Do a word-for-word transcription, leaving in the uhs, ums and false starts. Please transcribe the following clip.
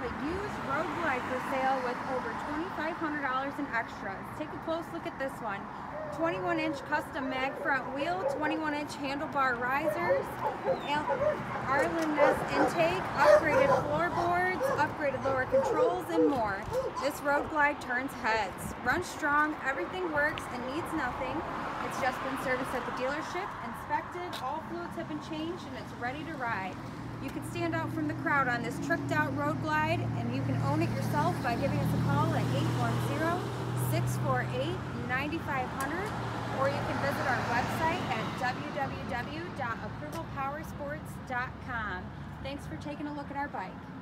have a used road glide for sale with over twenty-five hundred dollars in extras. Take a close look at this one. twenty-one inch custom mag front wheel, twenty-one inch handlebar risers, Arlen Ness intake, upgraded floorboards, upgraded lower controls, and more. This road glide turns heads. Run strong, everything works, and needs nothing. It's just been serviced at the dealership, inspected, all fluids have been changed, and it's ready to ride. You can stand out from the crowd on this tricked out road glide, and you can own it yourself by giving us a call at eight one zero, six four eight, nine five zero zero, or you can visit our website at w w w dot approval power sports dot com. Thanks for taking a look at our bike.